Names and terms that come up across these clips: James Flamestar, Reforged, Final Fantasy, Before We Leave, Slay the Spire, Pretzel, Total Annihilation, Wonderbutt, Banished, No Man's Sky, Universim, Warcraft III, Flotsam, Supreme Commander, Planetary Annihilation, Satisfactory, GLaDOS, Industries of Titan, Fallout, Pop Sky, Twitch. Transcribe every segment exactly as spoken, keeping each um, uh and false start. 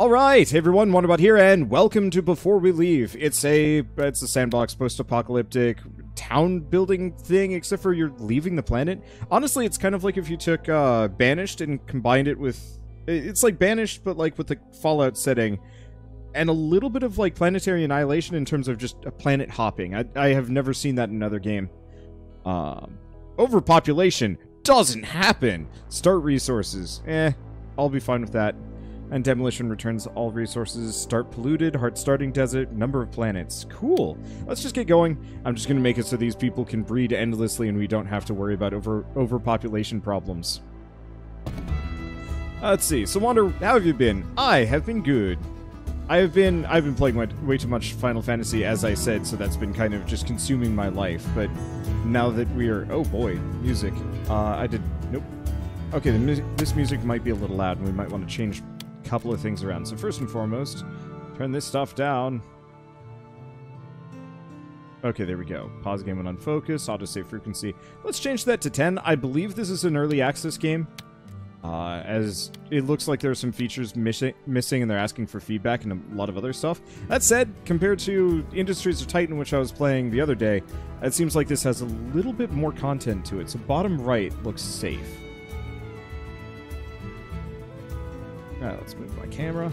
Alright, everyone, Wonderbutt here, and welcome to Before We Leave. It's a it's a sandbox, post-apocalyptic town-building thing, except for you're leaving the planet. Honestly, it's kind of like if you took uh, Banished and combined it with... It's like Banished, but like with the Fallout setting, and a little bit of like Planetary Annihilation in terms of just a planet hopping. I, I have never seen that in another game. Um, overpopulation doesn't happen! Start resources. Eh, I'll be fine with that. And demolition returns all resources. Start polluted, heart starting desert, number of planets. Cool. Let's just get going. I'm just going to make it so these people can breed endlessly and we don't have to worry about over overpopulation problems. Let's see. So Wander, how have you been? I have been good. I have been I've been playing way too much Final Fantasy, as I said, so that's been kind of just consuming my life. But now that we are... Oh boy, music. Uh, I did... Nope. Okay, the mu this music might be a little loud and we might want to change... couple of things around. So first and foremost, turn this stuff down. Okay, there we go. Pause game and unfocus. Autosave frequency. Let's change that to ten. I believe this is an early access game, uh, as it looks like there are some features missing, missing, and they're asking for feedback and a lot of other stuff. That said, compared to Industries of Titan, which I was playing the other day, it seems like this has a little bit more content to it. So bottom right looks safe. Alright, let's move my camera.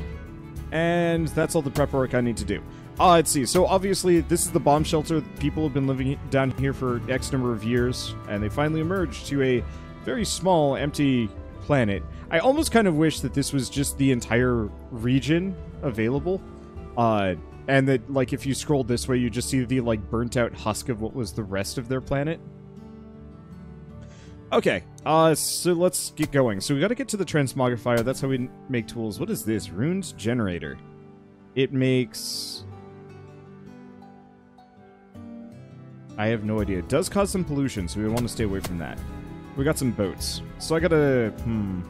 And that's all the prep work I need to do. Uh, let's see. So obviously, this is the bomb shelter. People have been living down here for X number of years, and they finally emerged to a very small, empty planet. I almost kind of wish that this was just the entire region available. Uh, and that, like, if you scroll this way, you just see the, like, burnt-out husk of what was the rest of their planet. Okay, uh, so let's get going. So we gotta get to the transmogrifier. That's how we make tools. What is this? Runes generator. It makes... I have no idea. It does cause some pollution, so we want to stay away from that. We got some boats. So I gotta... Hmm.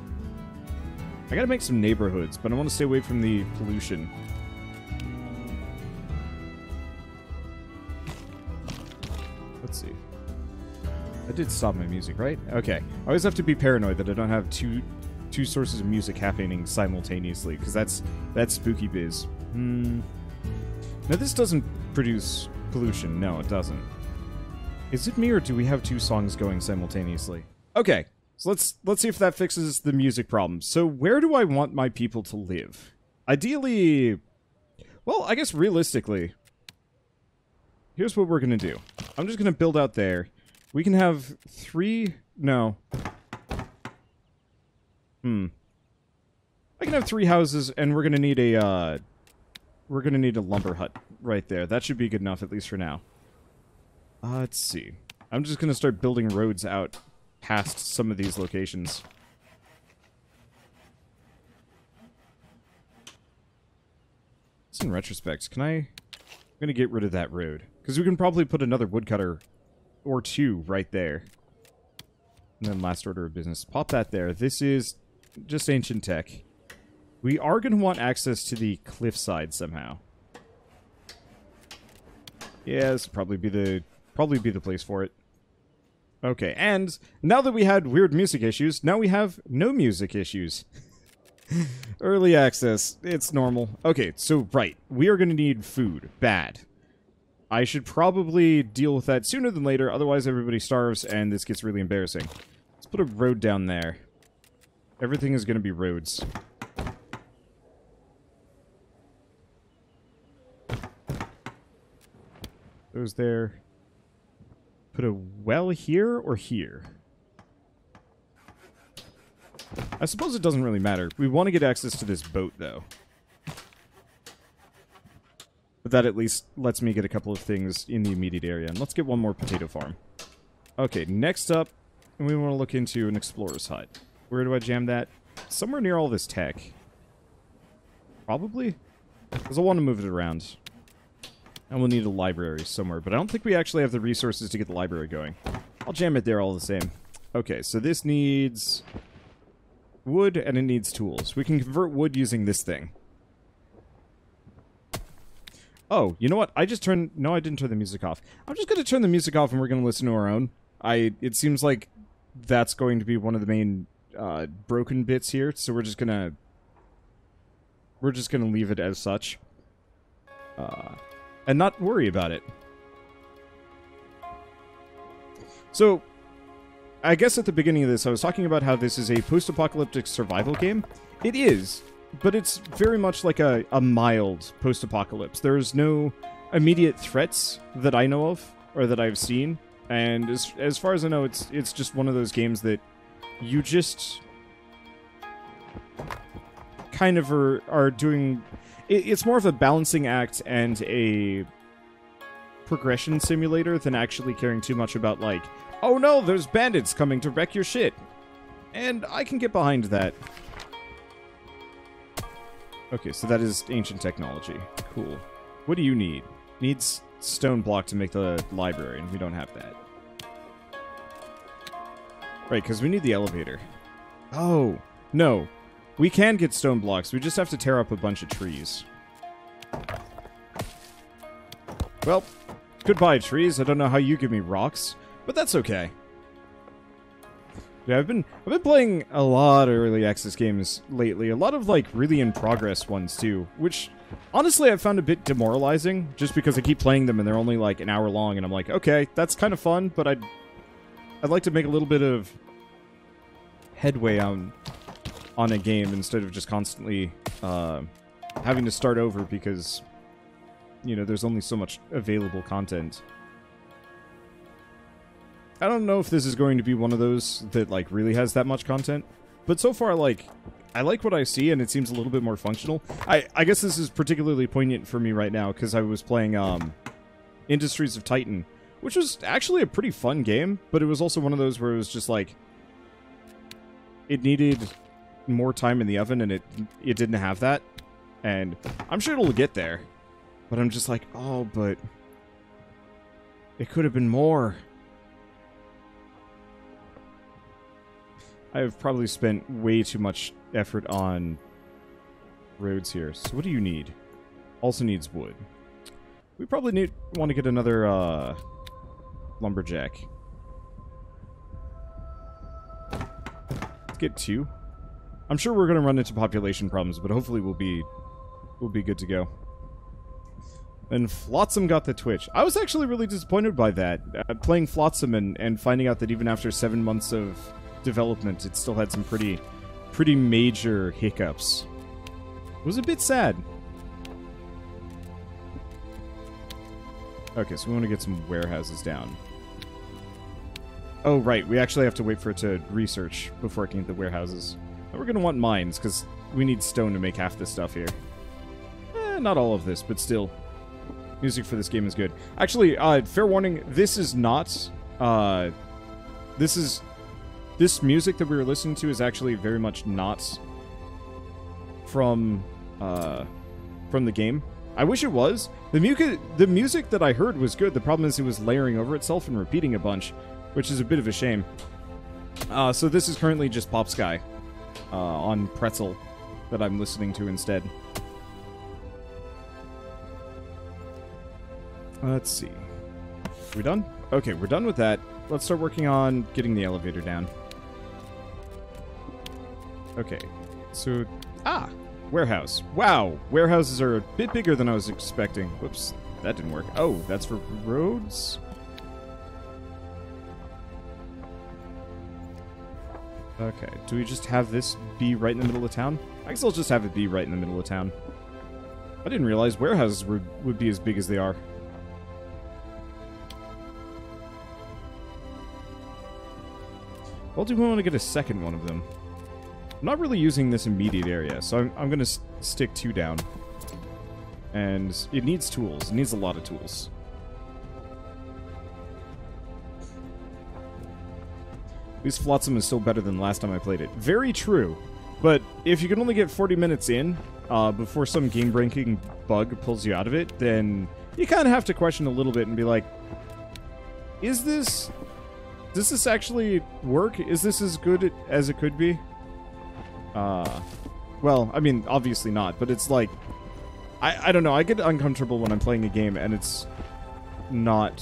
I gotta make some neighborhoods, but I want to stay away from the pollution. Let's see. I did stop my music, right? Okay. I always have to be paranoid that I don't have two two sources of music happening simultaneously, because that's that's spooky biz. Hmm. Now this doesn't produce pollution. No, it doesn't. Is it me, or do we have two songs going simultaneously? Okay. So let's let's see if that fixes the music problem. So where do I want my people to live? Ideally, well, I guess realistically, here's what we're gonna do. I'm just gonna build out there. We can have three... No. Hmm. I can have three houses, and we're gonna need a, uh... We're gonna need a lumber hut right there. That should be good enough, at least for now. Uh, let's see. I'm just gonna start building roads out past some of these locations. Just in retrospect, can I... I'm gonna get rid of that road. Because we can probably put another woodcutter... or two right there. And then last order of business. Pop that there. This is just ancient tech. We are going to want access to the cliffside somehow. Yeah, this would probably be the probably be the place for it. Okay, and now that we had weird music issues, now we have no music issues. Early access. It's normal. Okay, so right. We are going to need food. Bad. I should probably deal with that sooner than later, otherwise everybody starves and this gets really embarrassing. Let's put a road down there. Everything is going to be roads. Those there. Put a well here or here? I suppose it doesn't really matter. We want to get access to this boat, though. But that at least lets me get a couple of things in the immediate area. And let's get one more potato farm. Okay, next up, we want to look into an explorer's hut. Where do I jam that? Somewhere near all this tech. Probably? Because I want to move it around. And we'll need a library somewhere. But I don't think we actually have the resources to get the library going. I'll jam it there all the same. Okay, so this needs wood and it needs tools. We can convert wood using this thing. Oh, you know what? I just turned... No, I didn't turn the music off. I'm just going to turn the music off and we're going to listen to our own. I. It seems like that's going to be one of the main uh, broken bits here, so we're just going to... we're just going to leave it as such. Uh, and not worry about it. So, I guess at the beginning of this, I was talking about how this is a post-apocalyptic survival game. It is, but it's very much like a, a mild post-apocalypse. There's no immediate threats that I know of, or that I've seen. And as, as far as I know, it's it's just one of those games that you just kind of are, are doing... It, it's more of a balancing act and a progression simulator than actually caring too much about, like, oh no, there's bandits coming to wreck your shit. And I can get behind that. Okay, so that is ancient technology. Cool. What do you need? Needs stone block to make the library, and we don't have that. Right, because we need the elevator. Oh, no. We can get stone blocks. We just have to tear up a bunch of trees. Well, goodbye, trees. I don't know how you give me rocks, but that's okay. Yeah, I've been I've been playing a lot of early access games lately. A lot of, like, really in-progress ones, too. Which, honestly, I've found a bit demoralizing. Just because I keep playing them and they're only, like, an hour long. And I'm like, okay, that's kind of fun. But I'd, I'd like to make a little bit of headway on, on a game instead of just constantly uh, having to start over. Because, you know, there's only so much available content. I don't know if this is going to be one of those that, like, really has that much content. But so far, like, I like what I see, and it seems a little bit more functional. I, I guess this is particularly poignant for me right now, because I was playing um, Industries of Titan, which was actually a pretty fun game, but it was also one of those where it was just, like, it needed more time in the oven, and it, it didn't have that. And I'm sure it'll get there. But I'm just like, oh, but it could have been more. I've probably spent way too much effort on roads here. So what do you need? Also needs wood. We probably need want to get another uh, lumberjack. Let's get two. I'm sure we're going to run into population problems, but hopefully we'll be we'll be good to go. And Flotsam got the Twitch. I was actually really disappointed by that. Uh, playing Flotsam and, and finding out that even after seven months of development, it still had some pretty pretty major hiccups. It was a bit sad. Okay, so we want to get some warehouses down. Oh, right. We actually have to wait for it to research before it can get the warehouses. And we're going to want mines, because we need stone to make half this stuff here. Eh, not all of this, but still. Music for this game is good. Actually, uh, fair warning, this is not... Uh, this is... This music that we were listening to is actually very much not from uh, from the game. I wish it was. The, mu the music that I heard was good. The problem is it was layering over itself and repeating a bunch, which is a bit of a shame. Uh, so this is currently just Pop Sky uh, on Pretzel that I'm listening to instead. Let's see. Are we done? Okay, we're done with that. Let's start working on getting the elevator down. Okay, so, ah, warehouse. Wow, warehouses are a bit bigger than I was expecting. Whoops, that didn't work. Oh, that's for roads? Okay, do we just have this be right in the middle of town? I guess I'll just have it be right in the middle of town. I didn't realize warehouses were, would be as big as they are. Well, do we want to get a second one of them? I'm not really using this immediate area, so I'm, I'm going to stick two down. And it needs tools. It needs a lot of tools. At least Flotsam is still better than last time I played it. Very true. But if you can only get forty minutes in uh, before some game-breaking bug pulls you out of it, then you kind of have to question a little bit and be like, is this... Does this actually work? Is this as good as it could be? Uh, well, I mean, obviously not, but it's like... I, I don't know, I get uncomfortable when I'm playing a game and it's not...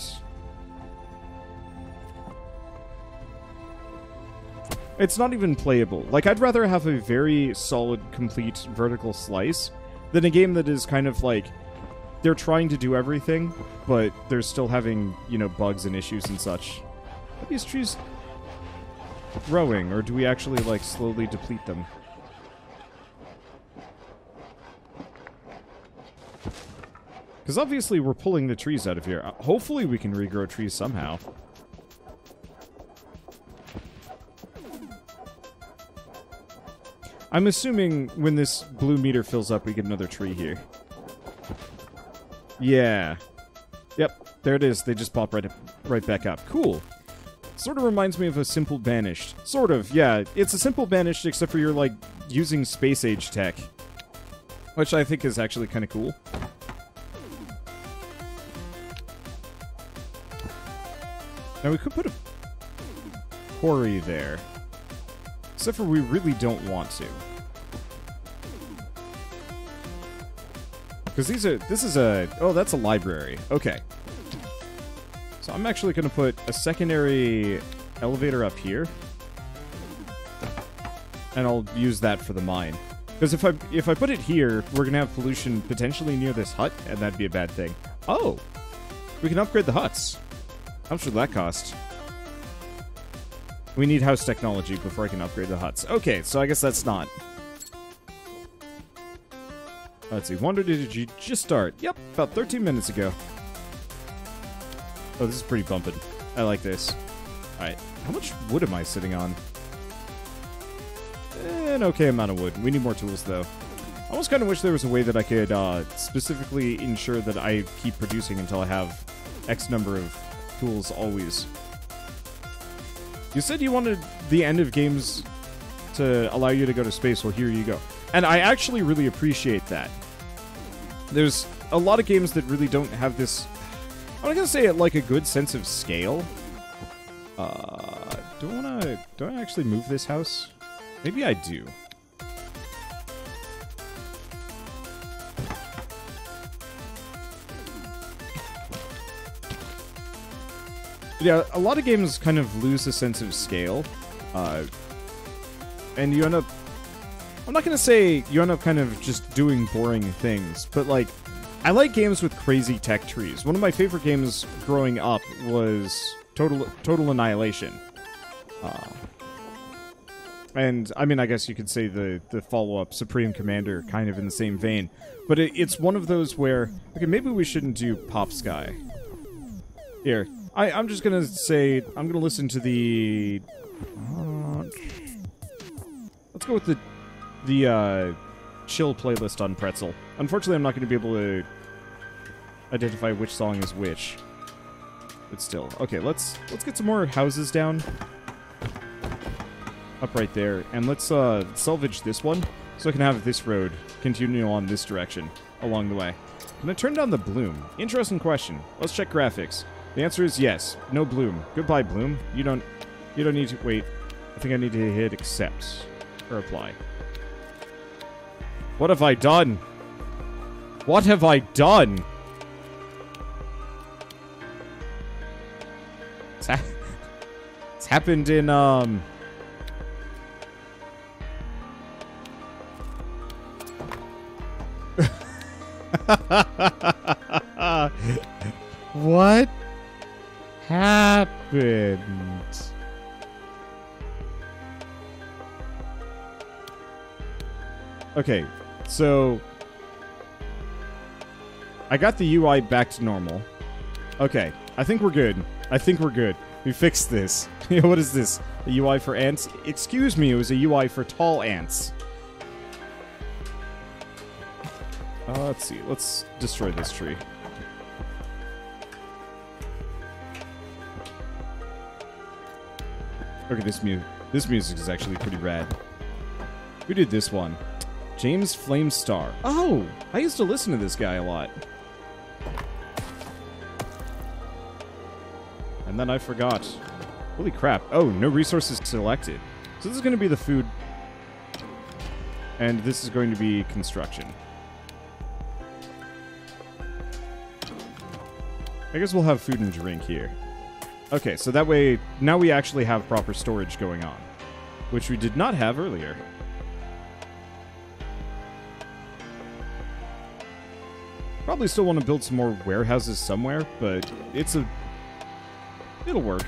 It's not even playable. Like, I'd rather have a very solid, complete vertical slice than a game that is kind of like, they're trying to do everything, but they're still having, you know, bugs and issues and such. Are these trees growing, or do we actually, like, slowly deplete them? Because obviously we're pulling the trees out of here. Hopefully we can regrow trees somehow. I'm assuming when this blue meter fills up, we get another tree here. Yeah. Yep, there it is. They just pop right, up, right back up. Cool. Sort of reminds me of a simple Banished. Sort of, yeah. It's a simple Banished, except for you're, like, using space-age tech. Which I think is actually kind of cool. Now, we could put a quarry there. Except for we really don't want to. Because these are... This is a... Oh, that's a library. Okay. So I'm actually going to put a secondary elevator up here. And I'll use that for the mine. Because if I, if I put it here, we're going to have pollution potentially near this hut, and that'd be a bad thing. Oh! We can upgrade the huts. How much would that cost? We need house technology before I can upgrade the huts. Okay, so I guess that's not. Let's see. Wonder, did you just start? Yep, about thirteen minutes ago. Oh, this is pretty bumping. I like this. Alright, how much wood am I sitting on? An okay amount of wood. We need more tools, though. I almost kind of wish there was a way that I could uh, specifically ensure that I keep producing until I have X number of tools always. You said you wanted the end of games to allow you to go to space, well, here you go. And I actually really appreciate that. There's a lot of games that really don't have this... I'm not gonna say it like a good sense of scale. Uh, do I wanna... Do I actually move this house? Maybe I do. Yeah, a lot of games kind of lose a sense of scale, uh, and you end up, I'm not going to say you end up kind of just doing boring things, but like, I like games with crazy tech trees. One of my favorite games growing up was Total, Total Annihilation. Uh, and, I mean, I guess you could say the, the follow-up, Supreme Commander, kind of in the same vein, but it, it's one of those where, okay, maybe we shouldn't do Pop Sky. Here. I, I'm just gonna say, I'm gonna listen to the... Uh, let's go with the the uh, chill playlist on Pretzel. Unfortunately, I'm not gonna be able to identify which song is which. But still. Okay, let's let's get some more houses down. Up right there. And let's uh, salvage this one, so I can have this road continue on this direction along the way. Can I turn down the bloom? Interesting question. Let's check graphics. The answer is yes. No bloom. Goodbye, bloom. You don't... You don't need to... Wait. I think I need to hit accept. Or apply. What have I done? What have I done? It's, ha it's happened in, um... What? Happened. Okay, so I got the U I back to normal. Okay, I think we're good. I think we're good. We fixed this. What is this? A U I for ants? Excuse me, it was a U I for tall ants. Uh, let's see. Let's destroy this tree. Okay, this mu this music is actually pretty rad. Who did this one? James Flamestar. Oh! I used to listen to this guy a lot. And then I forgot. Holy crap. Oh, no resources selected. So this is going to be the food. And this is going to be construction. I guess we'll have food and drink here. Okay, so that way, now we actually have proper storage going on, which we did not have earlier. Probably still want to build some more warehouses somewhere, but it's a... it'll work.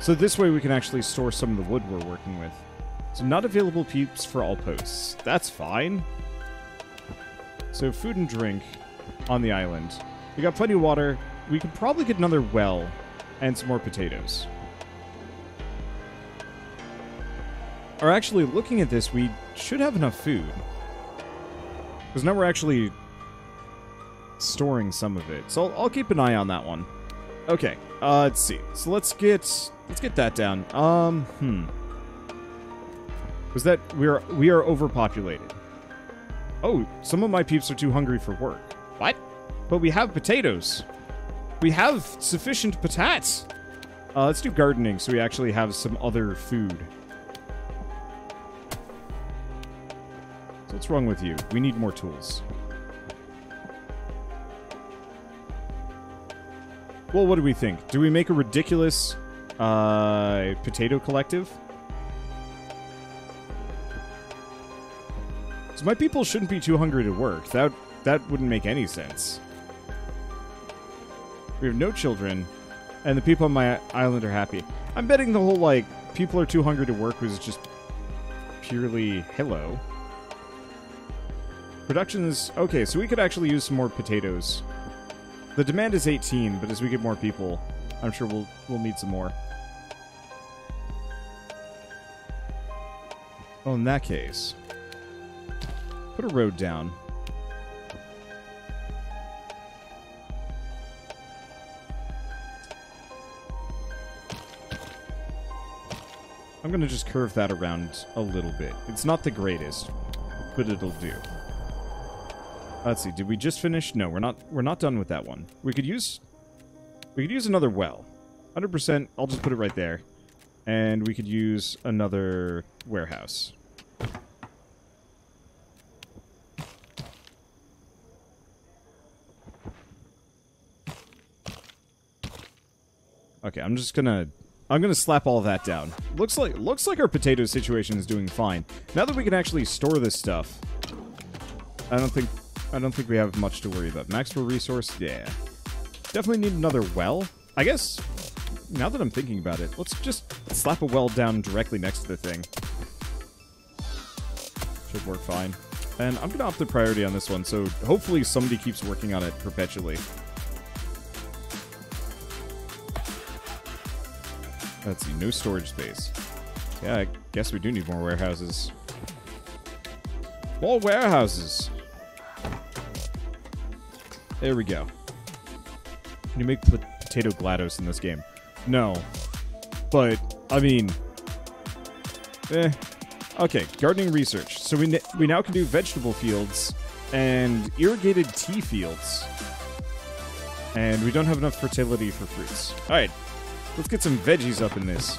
So this way we can actually store some of the wood we're working with. So not available peeps for all posts. That's fine. So food and drink on the island. We got plenty of water. We could probably get another well and some more potatoes. Or actually, looking at this, we should have enough food. Because now we're actually... storing some of it. So I'll, I'll keep an eye on that one. Okay, uh, let's see. So let's get let's get that down. Um, hmm. Was that we are we are overpopulated? Oh, some of my peeps are too hungry for work. What? But we have potatoes. We have sufficient potats. Uh, let's do gardening so we actually have some other food. So what's wrong with you? We need more tools. Well, what do we think? Do we make a ridiculous uh, potato collective? So my people shouldn't be too hungry to work. That that wouldn't make any sense. We have no children, and the people on my island are happy. I'm betting the whole, like, people are too hungry to work was just purely hello. Production is... okay, so we could actually use some more potatoes. The demand is eighteen, but as we get more people, I'm sure we'll we'll need some more. Well, in that case, put a road down. I'm going to just curve that around a little bit. It's not the greatest, but it'll do. Let's see, did we just finish? No, we're not we're not done with that one. We could use we could use another well. one hundred percent, I'll just put it right there. And we could use another warehouse. Okay, I'm just going to I'm going to slap all that down. Looks like looks like our potato situation is doing fine. Now that we can actually store this stuff. I don't think I don't think we have much to worry about. Maximum resource? Yeah. Definitely need another well. I guess, now that I'm thinking about it, let's just slap a well down directly next to the thing. Should work fine. And I'm going to opt the priority on this one, so hopefully somebody keeps working on it perpetually. Let's see, no storage space. Yeah, I guess we do need more warehouses. More warehouses! There we go. Can you make potato GLaDOS in this game? No. But, I mean... eh. Okay, gardening research. So we, we now can do vegetable fields and irrigated tea fields. And we don't have enough fertility for fruits. Alright, let's get some veggies up in this.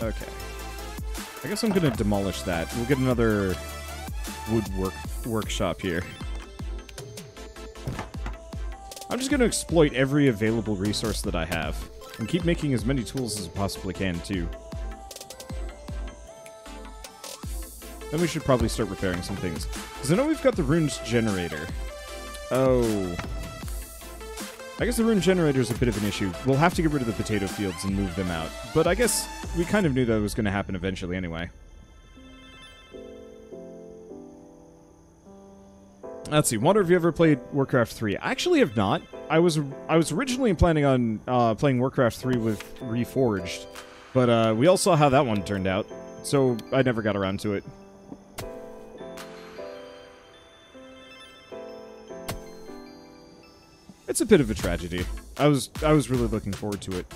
Okay. I guess I'm going to demolish that. We'll get another woodwork workshop here. I'm just going to exploit every available resource that I have. And keep making as many tools as I possibly can, too. Then we should probably start repairing some things. Because I know we've got the runes generator. Oh. I guess the rune generator is a bit of an issue. We'll have to get rid of the potato fields and move them out. But I guess we kind of knew that was going to happen eventually anyway. Let's see. Wonder if you ever played Warcraft three. I actually have not. I was I was originally planning on uh, playing Warcraft three with Reforged. But uh, we all saw how that one turned out. So I never got around to it. It's a bit of a tragedy. I was I was really looking forward to it.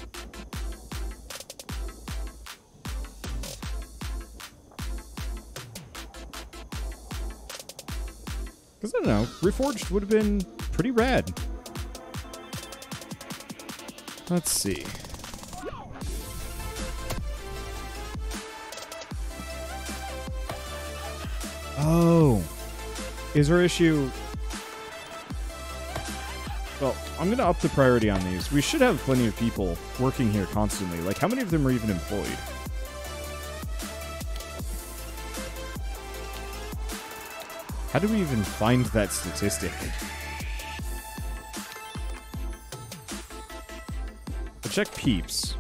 Because, I don't know, Reforged would have been pretty rad. Let's see. Oh. Is our issue... Well, I'm going to up the priority on these. We should have plenty of people working here constantly. Like, how many of them are even employed? How do we even find that statistic? Check Peeps.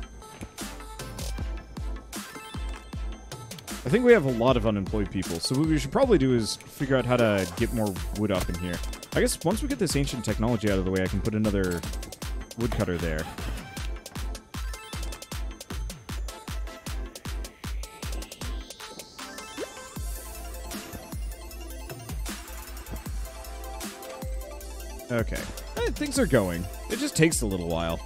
I think we have a lot of unemployed people, so what we should probably do is figure out how to get more wood up in here. I guess once we get this ancient technology out of the way, I can put another woodcutter there. Okay. Eh, things are going. It just takes a little while.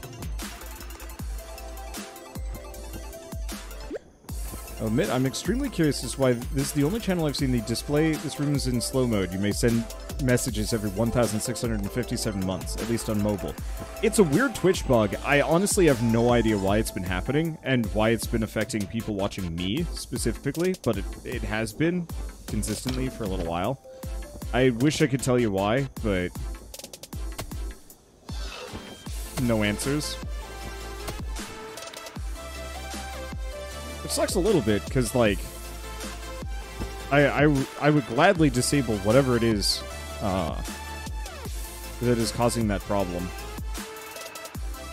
I'll admit, I'm extremely curious as to why this is the only channel I've seen the display this room is in slow mode. You may send messages every one thousand six hundred fifty-seven months, at least on mobile. It's a weird Twitch bug. I honestly have no idea why it's been happening and why it's been affecting people watching me specifically, but it, it has been consistently for a little while. I wish I could tell you why, but no answers. It sucks a little bit, because, like, I, I, I would gladly disable whatever it is uh, that is causing that problem.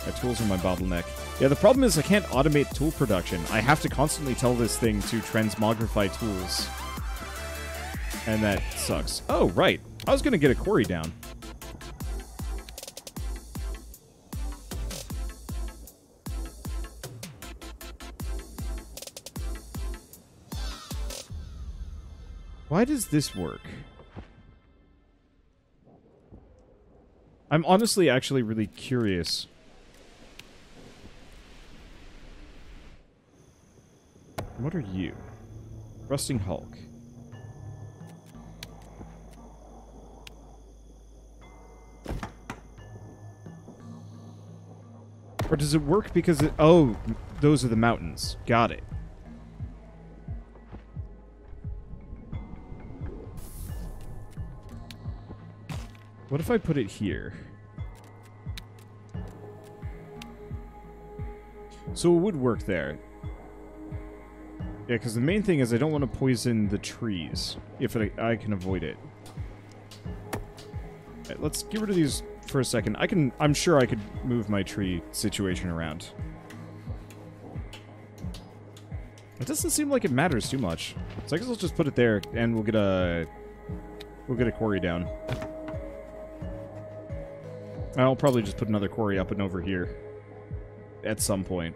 My tools are my bottleneck. Yeah, the problem is I can't automate tool production. I have to constantly tell this thing to transmogrify tools. And that sucks. Oh, right. I was going to get a quarry down. Why does this work? I'm honestly actually really curious. What are you? Rusting Hulk. Or does it work because it... Oh, those are the mountains. Got it. What if I put it here? So it would work there. Yeah, because the main thing is I don't want to poison the trees if it, I can avoid it. All right, let's get rid of these for a second. I can, I'm sure I could move my tree situation around. It doesn't seem like it matters too much, so I guess I'll just put it there, and we'll get a we'll get a quarry down. I'll probably just put another quarry up and over here at some point.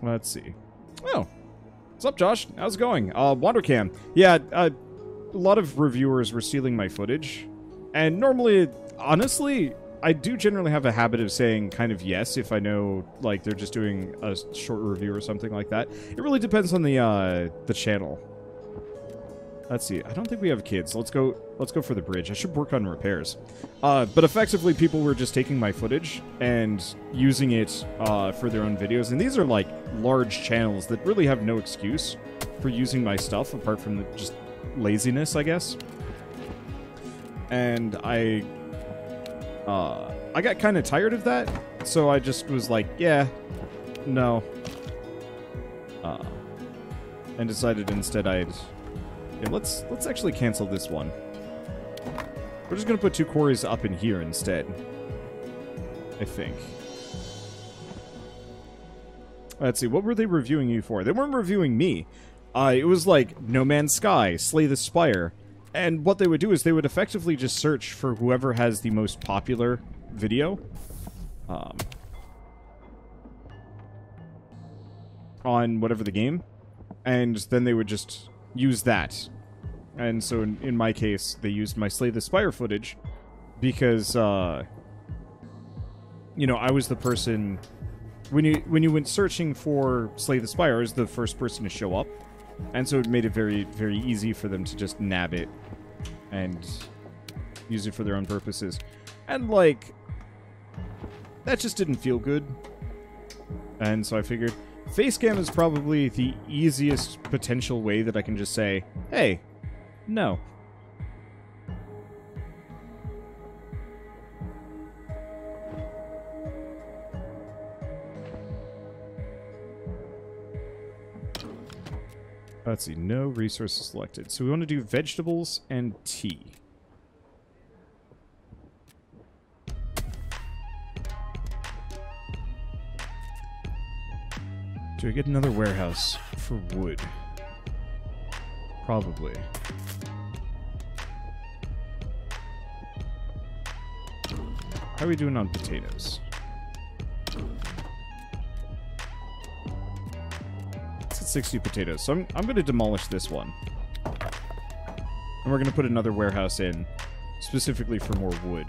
Let's see. Oh, what's up, Josh? How's it going? Uh, WonderCam. Yeah, uh, a lot of reviewers were stealing my footage. And normally, honestly, I do generally have a habit of saying kind of yes if I know, like, they're just doing a short review or something like that. It really depends on the uh, the channel. Let's see. I don't think we have kids. Let's go. Let's go for the bridge. I should work on repairs. Uh, but effectively, people were just taking my footage and using it uh, for their own videos. And these are like large channels that really have no excuse for using my stuff apart from the just laziness, I guess. And I. Uh, I got kind of tired of that, so I just was like, yeah, no. Uh, and decided instead I'd... Yeah, let's, let's actually cancel this one. We're just going to put two quarries up in here instead. I think. Let's see, what were they reviewing you for? They weren't reviewing me. Uh, it was like, No Man's Sky, Slay the Spire... And what they would do is they would effectively just search for whoever has the most popular video um, on whatever the game, and then they would just use that. And so in, in my case, they used my Slay the Spire footage because, uh, you know, I was the person... When you, when you went searching for Slay the Spire, I was the first person to show up. And so it made it very, very easy for them to just nab it and use it for their own purposes. And, like, that just didn't feel good. And so I figured, Facecam is probably the easiest potential way that I can just say, hey, no. Let's see, no resources selected. So we want to do vegetables and tea. Do we get another warehouse for wood? Probably. How are we doing on potatoes? sixty potatoes. So I'm, I'm going to demolish this one. And we're going to put another warehouse in specifically for more wood.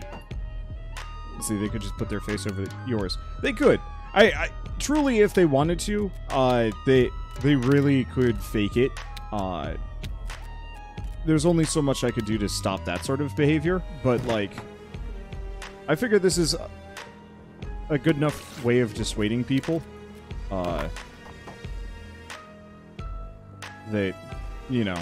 See, they could just put their face over the, yours. They could. I, I truly, if they wanted to, uh, they they really could fake it. Uh, there's only so much I could do to stop that sort of behavior. But, like, I figure this is a good enough way of dissuading people. Uh... They, you know,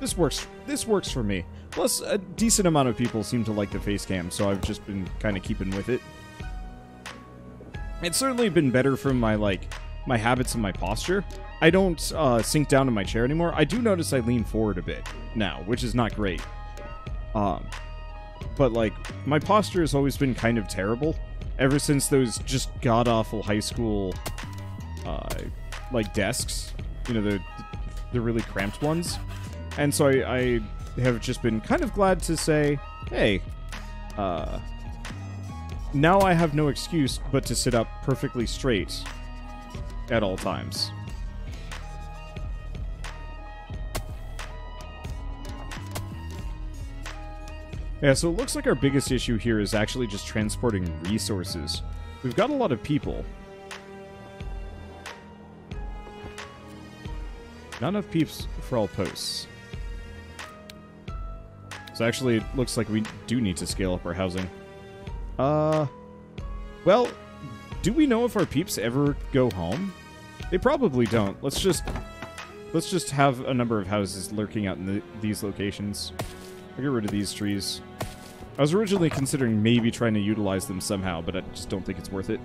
this works. This works for me. Plus, a decent amount of people seem to like the face cam, so I've just been kind of keeping with it. It's certainly been better for my like my habits and my posture. I don't uh, sink down in my chair anymore. I do notice I lean forward a bit now, which is not great. Um, but like my posture has always been kind of terrible ever since those just god awful high school uh, like desks. You know the. The really cramped ones, and so I, I have just been kind of glad to say, hey, uh, now I have no excuse but to sit up perfectly straight at all times. Yeah, so it looks like our biggest issue here is actually just transporting resources. We've got a lot of people. Not enough peeps for all posts. So actually, it looks like we do need to scale up our housing. Uh, well, do we know if our peeps ever go home? They probably don't. Let's just let's just have a number of houses lurking out in the, these locations. I'll get rid of these trees. I was originally considering maybe trying to utilize them somehow, but I just don't think it's worth it.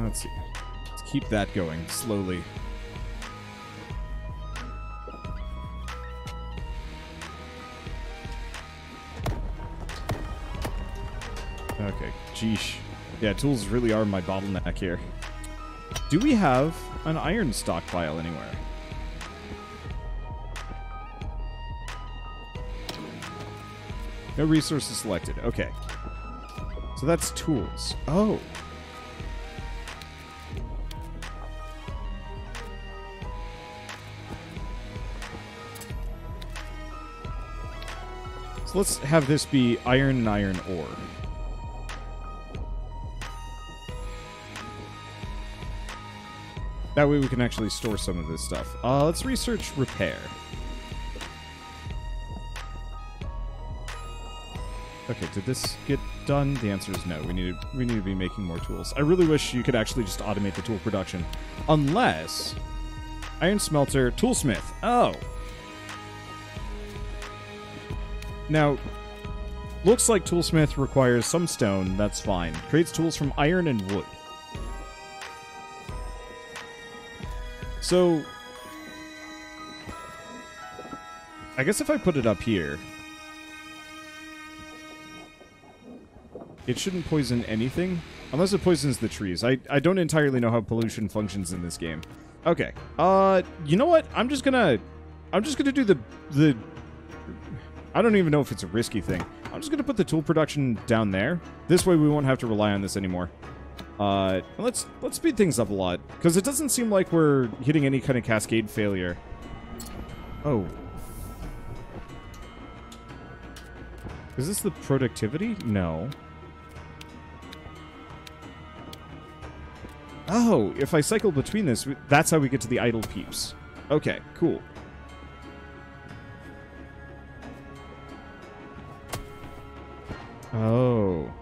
Let's see. Let's keep that going slowly. Okay. Jeesh. Yeah, tools really are my bottleneck here. Do we have an iron stockpile anywhere? No resources selected. Okay. So that's tools. Oh. Let's have this be iron and iron ore. That way we can actually store some of this stuff. Uh, let's research repair. Okay, did this get done? The answer is no. We need to, we need to be making more tools. I really wish you could actually just automate the tool production. Unless... Iron smelter, toolsmith. Oh! Now, looks like toolsmith requires some stone, that's fine. Creates tools from iron and wood. So, I guess if I put it up here, it shouldn't poison anything, unless it poisons the trees. I, I don't entirely know how pollution functions in this game. Okay, uh, you know what? I'm just gonna, I'm just gonna do the, the... I don't even know if it's a risky thing. I'm just going to put the tool production down there. This way we won't have to rely on this anymore. Uh, let's let's speed things up a lot, because it doesn't seem like we're hitting any kind of cascade failure. Oh. Is this the productivity? No. Oh, if I cycle between this, that's how we get to the idle peeps. Okay, cool. Oh.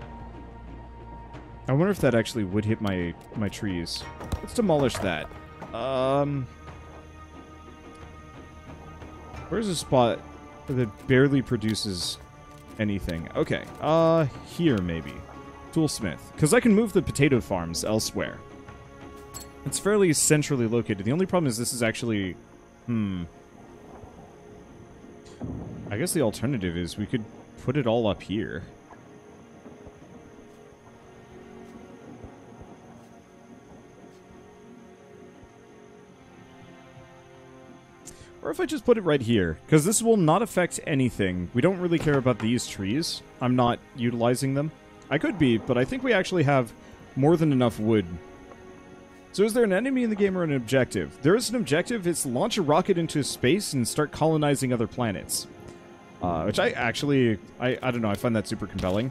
I wonder if that actually would hit my, my trees. Let's demolish that. Um... Where's a spot that barely produces anything? Okay, uh, here maybe. Toolsmith. Because I can move the potato farms elsewhere. It's fairly centrally located. The only problem is this is actually... Hmm. I guess the alternative is we could put it all up here. Or if I just put it right here, because this will not affect anything. We don't really care about these trees. I'm not utilizing them. I could be, but I think we actually have more than enough wood. So is there an enemy in the game or an objective? There is an objective. It's launch a rocket into space and start colonizing other planets. Uh, which I actually, I, I don't know, I find that super compelling.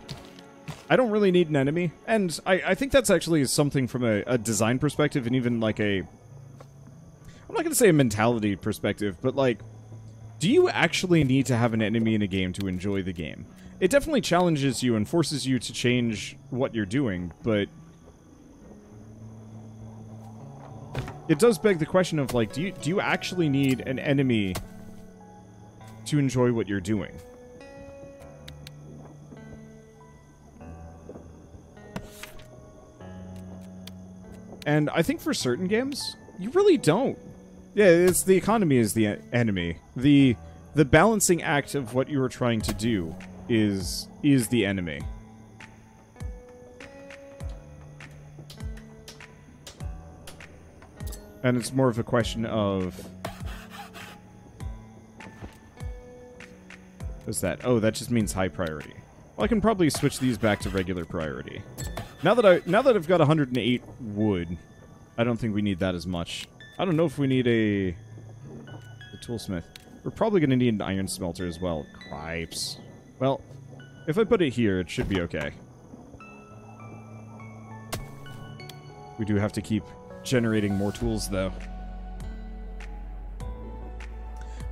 I don't really need an enemy. And I, I think that's actually something from a, a design perspective and even like a... I'm not going to say a mentality perspective, but like, do you actually need to have an enemy in a game to enjoy the game? It definitely challenges you and forces you to change what you're doing, but it does beg the question of like, do you do you actually need an enemy to enjoy what you're doing? And I think for certain games, you really don't. Yeah, it's the economy is the enemy. The the balancing act of what you are trying to do is is the enemy. And it's more of a question of... What's that? Oh, that just means high priority. Well, I can probably switch these back to regular priority. Now that I now that I've got one hundred eight wood, I don't think we need that as much. I don't know if we need a, a toolsmith. We're probably going to need an iron smelter as well. Cripes. Well, if I put it here, it should be okay. We do have to keep generating more tools, though.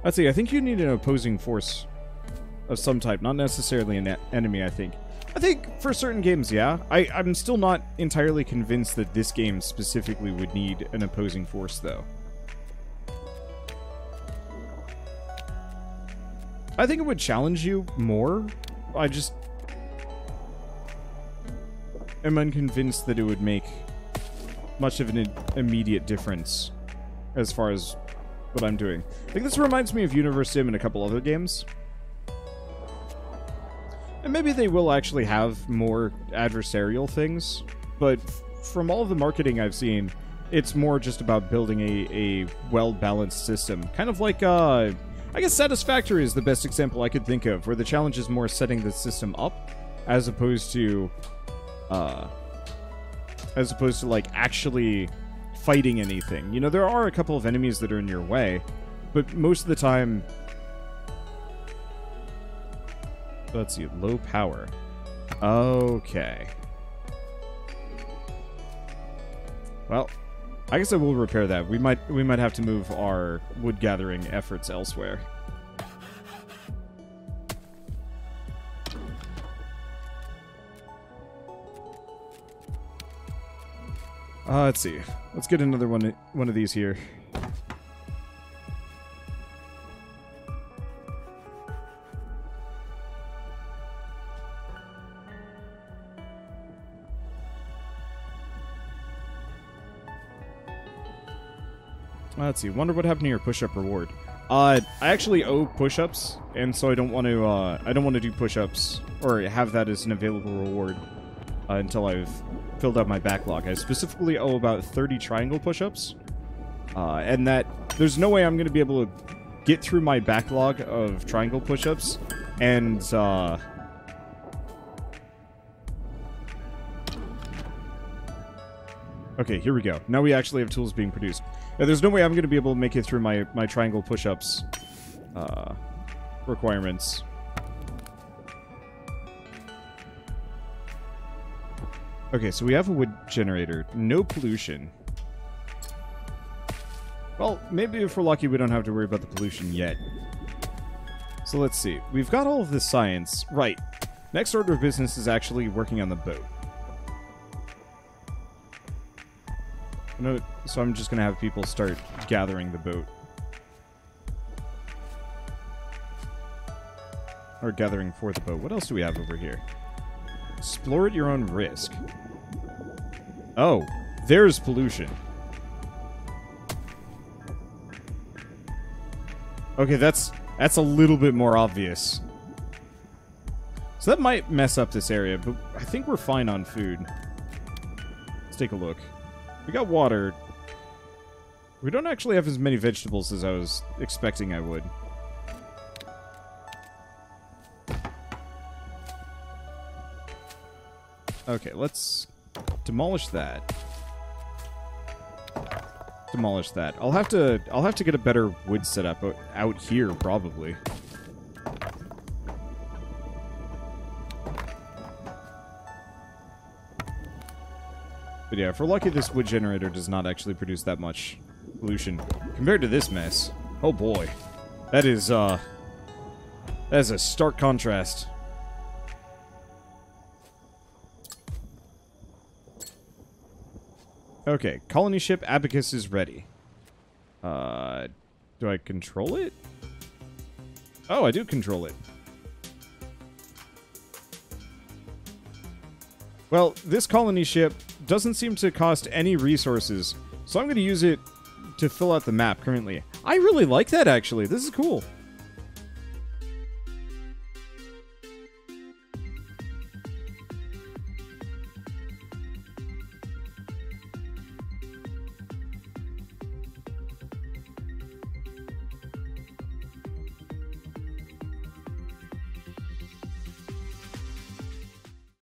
Let's see. I think you need an opposing force of some type. Not necessarily an enemy, I think. I think for certain games, yeah. I, I'm still not entirely convinced that this game specifically would need an opposing force, though. I think it would challenge you more. I just am unconvinced that it would make much of an immediate difference as far as what I'm doing. I think this reminds me of Universim and a couple other games. And maybe they will actually have more adversarial things, but from all of the marketing I've seen, it's more just about building a, a well-balanced system. Kind of like, uh, I guess Satisfactory is the best example I could think of, where the challenge is more setting the system up, as opposed to, uh, as opposed to, like, actually fighting anything. You know, there are a couple of enemies that are in your way, but most of the time... Let's see, low power. Okay. Well, I guess I will repair that. We might we might have to move our wood gathering efforts elsewhere. Uh, let's see. Let's get another one one of these here. Let's see. Wonder what happened to your push-up reward. Uh, I actually owe push-ups, and so I don't want to. Uh, I don't want to do push-ups or have that as an available reward uh, until I've filled out my backlog. I specifically owe about thirty triangle push-ups, uh, and that there's no way I'm going to be able to get through my backlog of triangle push-ups and uh, okay, here we go. Now we actually have tools being produced. Now, there's no way I'm going to be able to make it through my, my triangle push-ups uh, requirements. Okay, so we have a wood generator. No pollution. Well, maybe if we're lucky, we don't have to worry about the pollution yet. So let's see. We've got all of this science. Right. Next order of business is actually working on the boat. So I'm just going to have people start gathering the boat. Or gathering for the boat. What else do we have over here? Explore at your own risk. Oh, there's pollution. Okay, that's that's a little bit more obvious. So that might mess up this area, but I think we're fine on food. Let's take a look. We got water. We don't actually have as many vegetables as I was expecting I would. Okay, let's demolish that. Demolish that. I'll have to I'll have to get a better wood setup out here probably. But yeah, if we're lucky, this wood generator does not actually produce that much pollution compared to this mess. Oh boy, that is uh, that is a stark contrast. Okay, colony ship Abacus is ready. Uh, do I control it? Oh, I do control it. Well, this colony ship doesn't seem to cost any resources, so I'm going to use it to fill out the map currently. I really like that, actually. This is cool.